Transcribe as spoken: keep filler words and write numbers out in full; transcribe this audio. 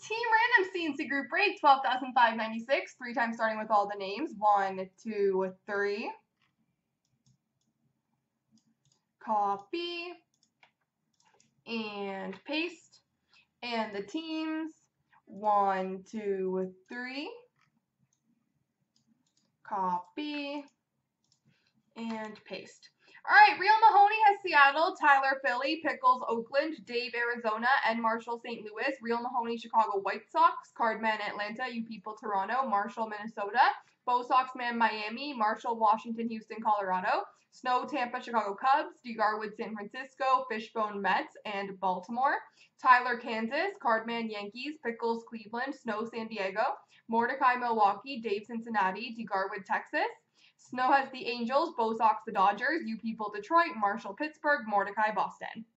Team Random C and C Group Break, twelve thousand five hundred ninety-six, three times starting with all the names. One, two, three. Copy and paste. And the teams, one, two, three. Copy and paste. All right, Real Mahoney has Seattle, Tyler Philly, Pickles Oakland, Dave Arizona, and Marshall Saint Louis. Real Mahoney Chicago White Sox, Cardman Atlanta, You People Toronto, Marshall Minnesota, Bo Soxman Miami, Marshall Washington, Houston Colorado, Snow Tampa Chicago Cubs, DeGarwood San Francisco, Fishbone Mets, and Baltimore, Tyler Kansas, Cardman Yankees, Pickles Cleveland, Snow San Diego, Mordecai Milwaukee, Dave Cincinnati, DeGarwood Texas. Snow has the Angels, Bosox the Dodgers, You People Detroit, Marshall Pittsburgh, Mordecai Boston.